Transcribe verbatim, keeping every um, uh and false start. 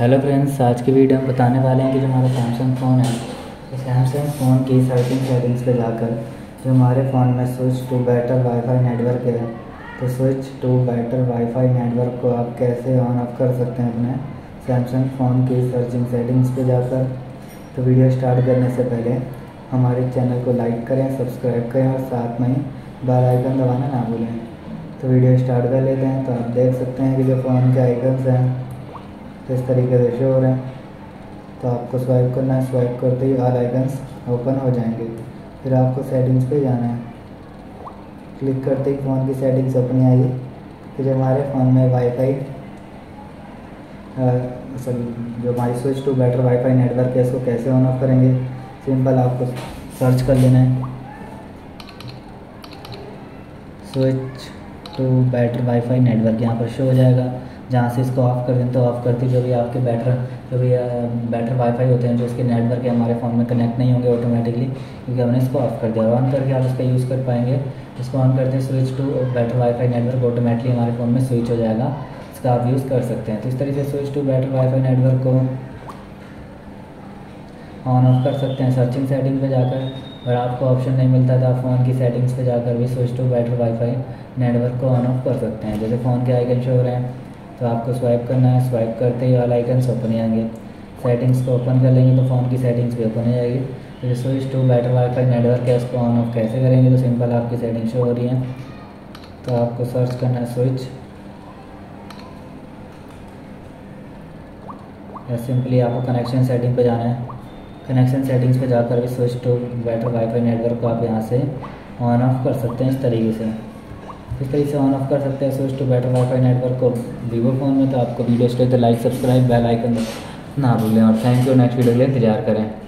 Hello friends, आज की video हम बताने वाले हैं कि जो हमारा सैमसंग फ़ोन है, तो सैमसंग फ़ोन की सर्चिंग सेटिंग्स पे जाकर जो हमारे फ़ोन में switch to better wifi network है, तो switch to better wifi network को आप कैसे ऑन ऑफ कर सकते हैं अपने सैमसंग फ़ोन की सर्चिंग सेटिंग्स पे जाकर। तो वीडियो स्टार्ट करने से पहले हमारे चैनल को लाइक करें, सब्सक्राइब करें और साथ में बेल आइकन दबाना ना भूलें। तो वीडियो स्टार्ट कर लेते हैं। तो आप देख सकते हैं कि जो फ़ोन के आइकन्स हैं तो इस तरीके से शो हो रहे हैं। तो आपको स्वाइप करना है, स्वाइप करते ही ऑल आइकन्स ओपन हो जाएंगे। फिर आपको सेटिंग्स पे जाना है, क्लिक करते ही फ़ोन की सेटिंग्स ओपन आएगी। फिर जो हमारे फ़ोन में वाईफाई सॉरी जो हमारी switch to better wifi network है, इसको कैसे ऑन ऑफ करेंगे, सिंपल आपको सर्च कर लेना है स्विच तो बैटर वाईफाई नेटवर्क, यहाँ पर शो हो जाएगा। जहाँ से इसको ऑफ़ कर दें तो ऑफ़ करते जो भी आपके बैटर जो भी बैटर वाईफाई होते हैं जो इसके नेटवर्क है हमारे फ़ोन में कनेक्ट नहीं होंगे ऑटोमेटिकली, क्योंकि हमने इसको ऑफ़ कर दिया। और ऑन करके आप इसका यूज़ कर पाएंगे। इसको ऑन करते switch to better wifi network automatically हमारे फ़ोन में स्विच हो जाएगा, इसका आप यूज़ कर सकते हैं। तो इस तरीके से switch to better wifi network को ऑन ऑफ कर सकते हैं सर्चिंग सेटिंग पर जाकर। और आपको ऑप्शन नहीं मिलता था, फ़ोन की सेटिंग्स पे जाकर भी switch to better wifi network को ऑन ऑफ कर सकते हैं। जैसे फ़ोन के आइकन शो हो रहे हैं तो आपको स्वाइप करना है, स्वाइप करते ही ऑल आइकन्स ओपन ही आएंगे। सेटिंग्स को ओपन कर लेंगे तो फ़ोन की सेटिंग्स भी ओपन हो जाएगी। तो switch to better wifi network है, उसको ऑन ऑफ कैसे करेंगे, तो सिंपल आपकी सेटिंग शो हो रही है। तो आपको सर्च करना है स्विच, या सिंपली आपको कनेक्शन सेटिंग पर जाना है। कनेक्शन सेटिंग्स पे जाकर भी switch to better wifi network को आप यहाँ से ऑन ऑफ कर सकते हैं इस तरीके से। इस तरीके से ऑन ऑफ कर सकते हैं switch to better wifi network को वीवो फ़ोन में। तो आपको वीडियो चाहिए तो लाइक, सब्सक्राइब, बेल आइकन ना भूलें। और थैंक यू। नेक्स्ट वीडियो के लिए इंतजार करें।